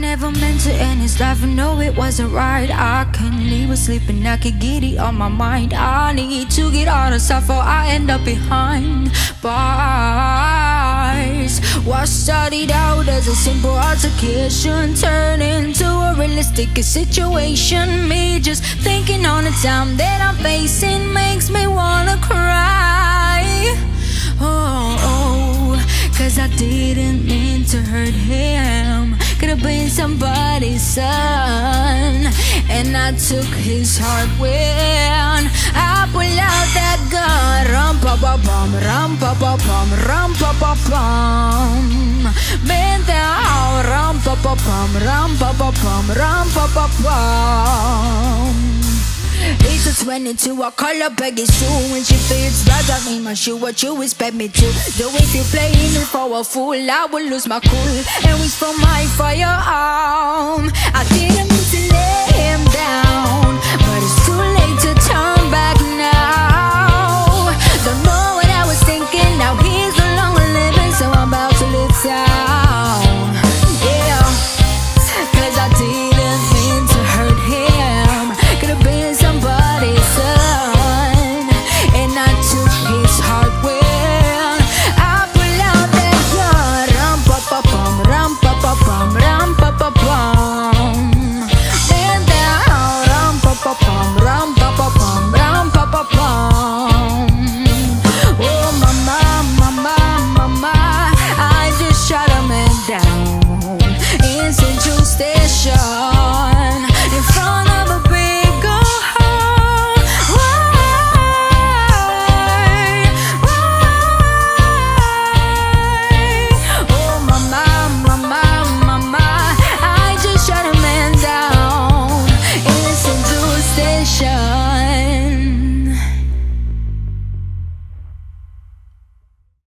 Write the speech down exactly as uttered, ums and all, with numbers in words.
never meant to end his life, I know it wasn't right. I couldn't leave her sleeping, I could get it on my mind. I need to get all this out before I end up behind bars. What started out as a simple altercation turned into a realistic situation. Me just thinking on the time that I'm facing makes me wanna cry. Oh, oh, cause I didn't mean to hurt him. Could've been somebody's son, and I took his heart when I pulled out that gun. Rum pa pa bum, rum pa pa bum, rum pa pa bum. Mental, rum pa pa bum, rum pa pa bum, rum pa pa bum. It's a twenty-two, I call her Peggy Sue. When she feels bad, I mean my shoe. What you expect me to do if you playing me for a fool? I will lose my cool and reach for my firearm. I didn't mean to let